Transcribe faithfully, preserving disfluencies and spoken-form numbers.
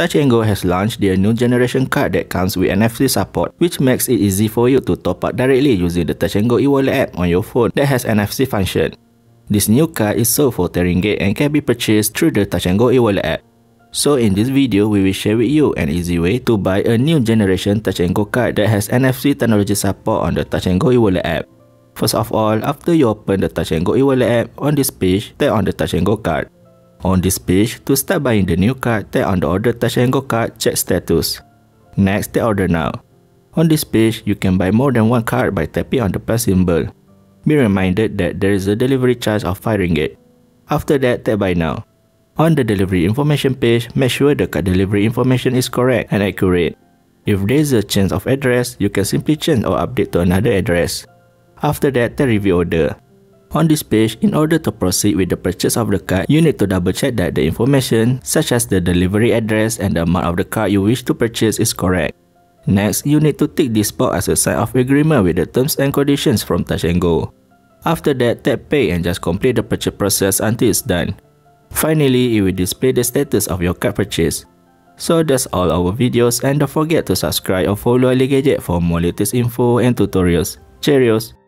Touch 'n Go has launched their new generation card that comes with N F C support, which makes it easy for you to top up directly using the Touch 'n Go e-wallet app on your phone that has N F C function. This new card is sold for ringgit and can be purchased through the Touch 'n Go e-wallet app. So in this video, we will share with you an easy way to buy a new generation Touch 'n Go card that has N F C technology support on the Touch 'n Go e-wallet app. First of all, after you open the Touch 'n Go e-wallet app, on this page, tap on the Touch 'n Go card. On this page, to start buying the new card, tap on the Order Touch 'n Go card, check status. Next, tap Order Now. On this page, you can buy more than one card by tapping on the plus symbol. Be reminded that there is a delivery charge of five ringgit. After that, tap Buy Now. On the delivery information page, make sure the card delivery information is correct and accurate. If there is a change of address, you can simply change or update to another address. After that, tap Review Order. On this page, in order to proceed with the purchase of the card, you need to double check that the information such as the delivery address and the amount of the card you wish to purchase is correct. Next, you need to tick this box as a sign of agreement with the terms and conditions from Touch 'n Go. After that, tap Pay and just complete the purchase process until it's done. Finally, it will display the status of your card purchase. So that's all our videos, and don't forget to subscribe or follow Ali Gadget for more latest info and tutorials. Cheerios!